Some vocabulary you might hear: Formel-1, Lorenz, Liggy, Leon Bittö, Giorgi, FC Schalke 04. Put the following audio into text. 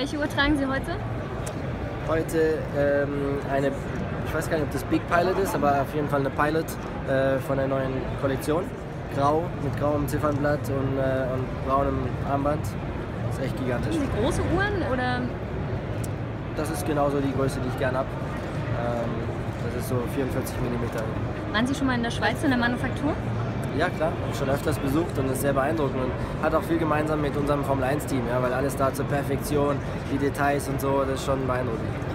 Welche Uhr tragen Sie heute? Heute eine, ich weiß gar nicht, ob das Big Pilot ist, aber auf jeden Fall eine Pilot von der neuen Kollektion. Grau, mit grauem Ziffernblatt und braunem Armband. Das ist echt gigantisch. Sind die große Uhren oder? Das ist genauso die Größe, die ich gern habe. Das ist so 44 mm. Waren Sie schon mal in der Schweiz in der Manufaktur? Ja klar, ich habe schon öfters besucht und ist sehr beeindruckend und hat auch viel gemeinsam mit unserem Formel-1-Team, ja, weil alles da zur Perfektion, die Details und so, das ist schon beeindruckend.